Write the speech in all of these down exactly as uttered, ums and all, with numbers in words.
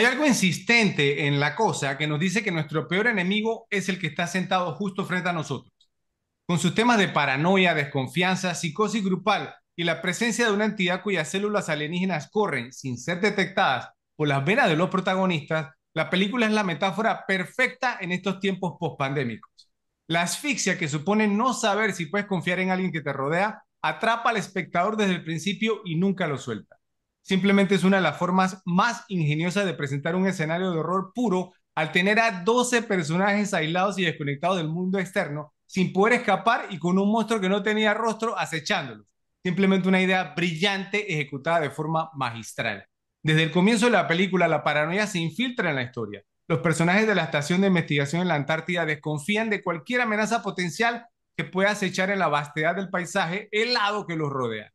Hay algo insistente en la cosa que nos dice que nuestro peor enemigo es el que está sentado justo frente a nosotros. Con sus temas de paranoia, desconfianza, psicosis grupal y la presencia de una entidad cuyas células alienígenas corren sin ser detectadas por las venas de los protagonistas, la película es la metáfora perfecta en estos tiempos pospandémicos. La asfixia que supone no saber si puedes confiar en alguien que te rodea atrapa al espectador desde el principio y nunca lo suelta. Simplemente es una de las formas más ingeniosas de presentar un escenario de horror puro al tener a doce personajes aislados y desconectados del mundo externo, sin poder escapar y con un monstruo que no tenía rostro acechándolos. Simplemente una idea brillante ejecutada de forma magistral. Desde el comienzo de la película, la paranoia se infiltra en la historia. Los personajes de la estación de investigación en la Antártida desconfían de cualquier amenaza potencial que pueda acechar en la vastedad del paisaje helado que los rodea.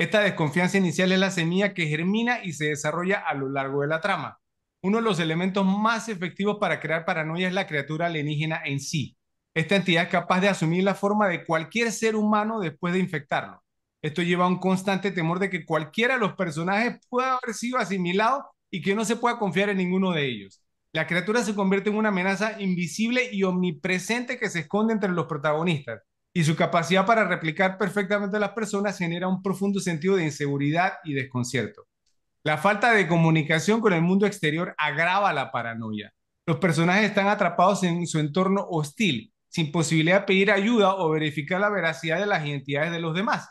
Esta desconfianza inicial es la semilla que germina y se desarrolla a lo largo de la trama. Uno de los elementos más efectivos para crear paranoia es la criatura alienígena en sí. Esta entidad es capaz de asumir la forma de cualquier ser humano después de infectarlo. Esto lleva a un constante temor de que cualquiera de los personajes pueda haber sido asimilado y que no se pueda confiar en ninguno de ellos. La criatura se convierte en una amenaza invisible y omnipresente que se esconde entre los protagonistas, y su capacidad para replicar perfectamente a las personas genera un profundo sentido de inseguridad y desconcierto. La falta de comunicación con el mundo exterior agrava la paranoia. Los personajes están atrapados en su entorno hostil, sin posibilidad de pedir ayuda o verificar la veracidad de las identidades de los demás.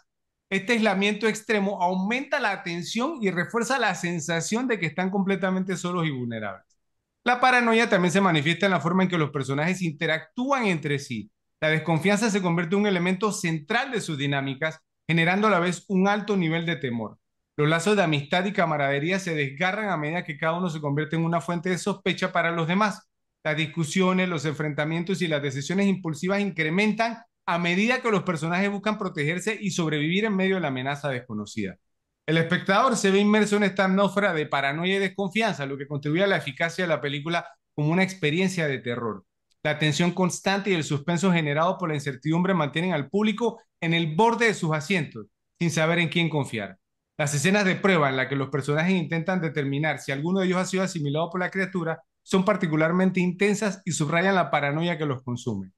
Este aislamiento extremo aumenta la tensión y refuerza la sensación de que están completamente solos y vulnerables. La paranoia también se manifiesta en la forma en que los personajes interactúan entre sí. La desconfianza se convierte en un elemento central de sus dinámicas, generando a la vez un alto nivel de temor. Los lazos de amistad y camaradería se desgarran a medida que cada uno se convierte en una fuente de sospecha para los demás. Las discusiones, los enfrentamientos y las decisiones impulsivas incrementan a medida que los personajes buscan protegerse y sobrevivir en medio de la amenaza desconocida. El espectador se ve inmerso en esta atmósfera de paranoia y desconfianza, lo que contribuye a la eficacia de la película como una experiencia de terror. La tensión constante y el suspenso generado por la incertidumbre mantienen al público en el borde de sus asientos, sin saber en quién confiar. Las escenas de prueba en las que los personajes intentan determinar si alguno de ellos ha sido asimilado por la criatura son particularmente intensas y subrayan la paranoia que los consume.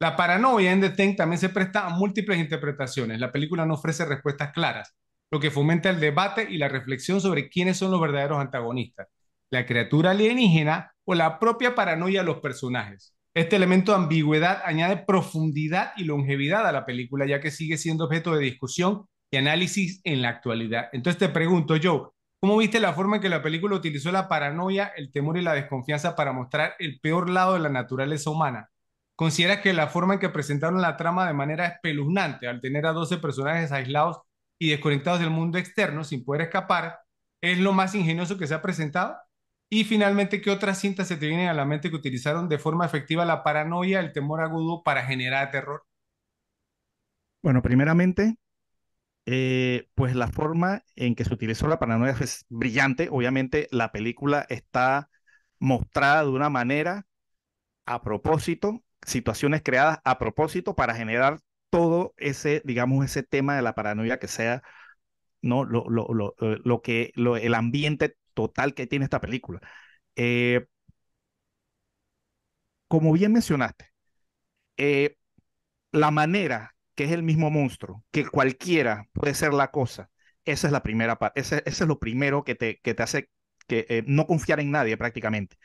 La paranoia en The Thing también se presta a múltiples interpretaciones. La película no ofrece respuestas claras, lo que fomenta el debate y la reflexión sobre quiénes son los verdaderos antagonistas, la criatura alienígena o la propia paranoia de los personajes. Este elemento de ambigüedad añade profundidad y longevidad a la película, ya que sigue siendo objeto de discusión y análisis en la actualidad. Entonces te pregunto, Joe, ¿cómo viste la forma en que la película utilizó la paranoia, el temor y la desconfianza para mostrar el peor lado de la naturaleza humana? ¿Consideras que la forma en que presentaron la trama de manera espeluznante, al tener a doce personajes aislados y desconectados del mundo externo sin poder escapar, es lo más ingenioso que se ha presentado? Y finalmente, ¿qué otras cintas se te vienen a la mente que utilizaron de forma efectiva la paranoia, el temor agudo para generar terror? Bueno, primeramente, eh, pues la forma en que se utilizó la paranoia es brillante. Obviamente la película está mostrada de una manera a propósito, situaciones creadas a propósito para generar todo ese, digamos, ese tema de la paranoia que sea, ¿no? Lo, lo, lo, lo que lo, el ambiente total que tiene esta película. Eh, como bien mencionaste, eh, la manera que es el mismo monstruo, que cualquiera puede ser la cosa, esa es la primera parte, ese, ese es lo primero que te, que te hace que, eh, no confiar en nadie prácticamente.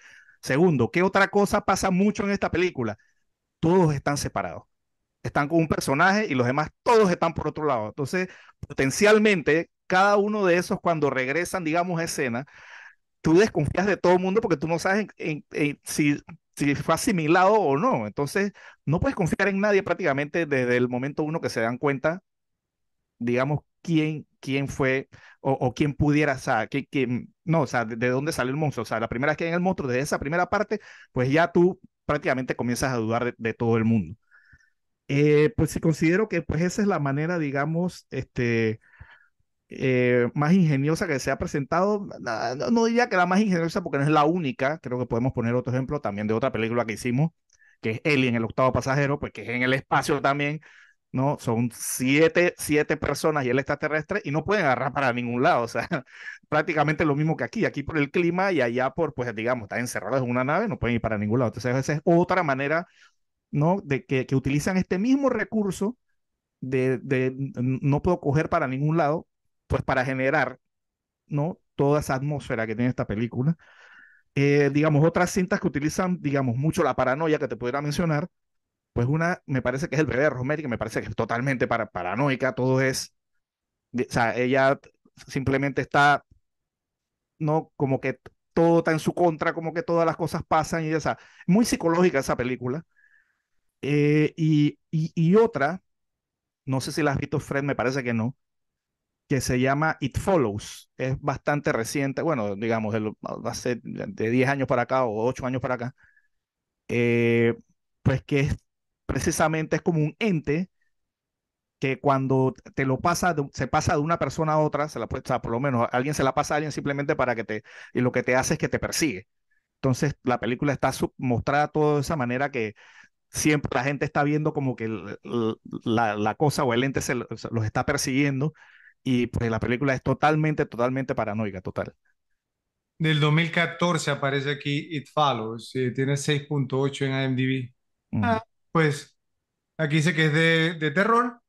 Segundo, ¿qué otra cosa pasa mucho en esta película? Todos están separados. Están con un personaje y los demás todos están por otro lado. Entonces, potencialmente, cada uno de esos, cuando regresan, digamos, a escena, tú desconfías de todo el mundo porque tú no sabes en, en, en, si, si fue asimilado o no. Entonces, no puedes confiar en nadie prácticamente desde el momento uno que se dan cuenta, digamos, quién, quién fue o, o quién pudiera, o sea, quién, quién, no, o sea, de, de dónde salió el monstruo. O sea, la primera vez que hay el monstruo, desde esa primera parte, pues ya tú prácticamente comienzas a dudar de, de todo el mundo. Eh, pues sí, considero que pues esa es la manera, digamos, este... Eh, más ingeniosa que se ha presentado. No, no diría que la más ingeniosa porque no es la única. Creo que podemos poner otro ejemplo también de otra película que hicimos, que es Alien, el octavo pasajero, pues que es en el espacio también, ¿no? Son siete, siete personas y el extraterrestre y no pueden agarrar para ningún lado, o sea, prácticamente lo mismo que aquí, aquí por el clima y allá por, pues digamos, están encerrados en una nave, no pueden ir para ningún lado. Entonces esa es otra manera, ¿no? De que, que utilizan este mismo recurso de, de no puedo coger para ningún lado, pues para generar, ¿no? Toda esa atmósfera que tiene esta película. Eh, digamos, otras cintas que utilizan, digamos, mucho la paranoia que te pudiera mencionar, pues una, me parece que es El bebé de Rosemary, que me parece que es totalmente para, paranoica, todo es, de, o sea, ella simplemente está, no, como que todo está en su contra, como que todas las cosas pasan, y ella, o sea, muy psicológica esa película. Eh, y, y, y otra, no sé si la has visto, Fred, me parece que no, que se llama It Follows, es bastante reciente, bueno, digamos, de, hace de diez años para acá, o ocho años para acá, eh, pues que es, precisamente es como un ente que cuando te lo pasa, de, se pasa de una persona a otra, se la puede, o sea, por lo menos alguien se la pasa a alguien simplemente para que te, y lo que te hace es que te persigue. Entonces la película está sub, mostrada toda de esa manera que siempre la gente está viendo como que el, la, la cosa o el ente se, se los está persiguiendo, y pues la película es totalmente, totalmente paranoica, total. Del dos mil catorce aparece aquí It Follows, tiene seis punto ocho en IMDb. Uh-huh. Ah, pues aquí dice que es de, de terror,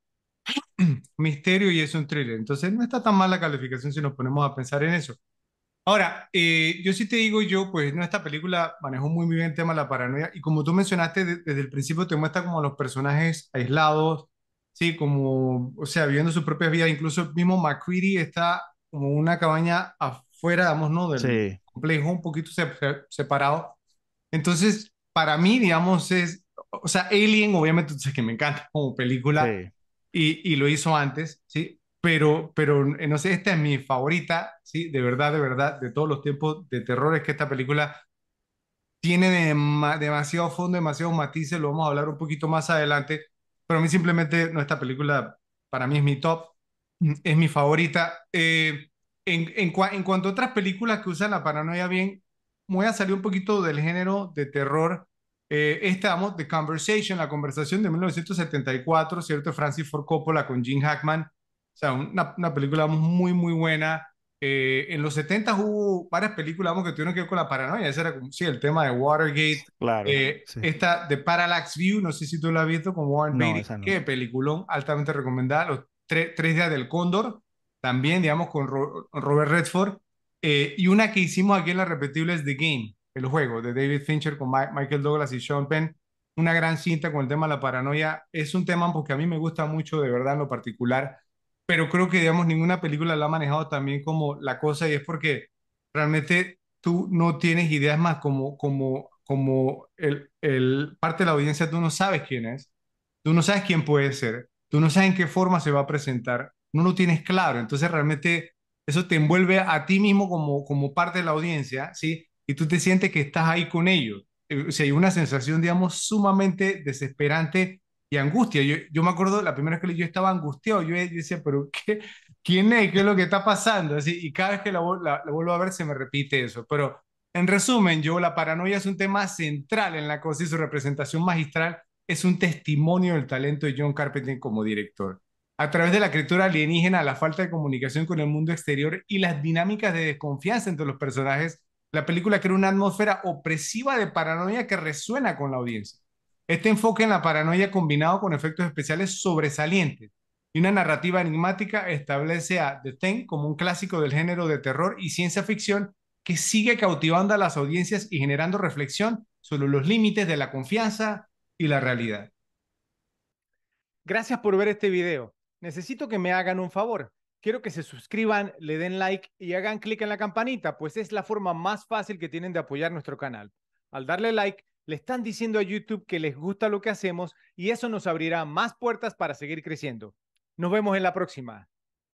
misterio y es un thriller. Entonces no está tan mal la calificación si nos ponemos a pensar en eso. Ahora, eh, yo sí te digo yo, pues no, esta película manejó muy, muy bien el tema de la paranoia y como tú mencionaste, de, desde el principio te muestra como los personajes aislados, sí, como, o sea, viviendo sus propias vidas. Incluso el mismo MacReady está como una cabaña afuera, digamos, ¿no? Del sí. complejo, un poquito separado. Entonces, para mí, digamos, es... O sea, Alien, obviamente, o sea, que me encanta como película, sí. y, y lo hizo antes, ¿sí? Pero, pero, no sé, esta es mi favorita, ¿sí? De verdad, de verdad, de todos los tiempos de terror, es que esta película tiene de, demasiado fondo, demasiados matices, lo vamos a hablar un poquito más adelante, pero a mí simplemente, no, esta película para mí es mi top, es mi favorita. Eh, en, en, cua, en cuanto a otras películas que usan la paranoia bien, voy a salir un poquito del género de terror. Eh, estamos The Conversation, la conversación de mil novecientos setenta y cuatro, ¿cierto? Francis Ford Coppola con Gene Hackman. O sea, una, una película muy, muy buena. Eh, en los setenta hubo varias películas, vamos, que tuvieron que ver con la paranoia. Ese era como, sí, el tema de Watergate. Claro, eh, sí. Esta de Parallax View, no sé si tú la has visto, con Warren Beatty. No, no. Qué peliculón, altamente recomendada. Los tre Tres Días del Cóndor, también, digamos, con Ro Robert Redford. Eh, y una que hicimos aquí en la repetible es The Game. El juego de David Fincher con Ma Michael Douglas y Sean Penn, una gran cinta con el tema de la paranoia. Es un tema porque a mí me gusta mucho, de verdad, en lo particular, pero creo que, digamos, ninguna película la ha manejado también como la cosa, y es porque realmente tú no tienes ideas más como, como, como el, el parte de la audiencia, tú no sabes quién es, tú no sabes quién puede ser, tú no sabes en qué forma se va a presentar, no lo tienes claro, entonces realmente eso te envuelve a ti mismo como, como parte de la audiencia, ¿sí? Y tú te sientes que estás ahí con ellos. O sea, hay una sensación, digamos, sumamente desesperante y angustia. Yo, yo me acuerdo, la primera vez que yo estaba angustiado, yo, yo decía, pero qué, ¿quién es? ¿Qué es lo que está pasando? Así, y cada vez que la, la, la vuelvo a ver se me repite eso. Pero, en resumen, yo, la paranoia es un tema central en la cosa y su representación magistral es un testimonio del talento de John Carpenter como director. A través de la criatura alienígena, la falta de comunicación con el mundo exterior y las dinámicas de desconfianza entre los personajes, la película crea una atmósfera opresiva de paranoia que resuena con la audiencia. Este enfoque en la paranoia combinado con efectos especiales sobresalientes y una narrativa enigmática establece a The Thing como un clásico del género de terror y ciencia ficción que sigue cautivando a las audiencias y generando reflexión sobre los límites de la confianza y la realidad. Gracias por ver este video. Necesito que me hagan un favor. Quiero que se suscriban, le den like y hagan clic en la campanita, pues es la forma más fácil que tienen de apoyar nuestro canal. Al darle like, le están diciendo a YouTube que les gusta lo que hacemos y eso nos abrirá más puertas para seguir creciendo. Nos vemos en la próxima.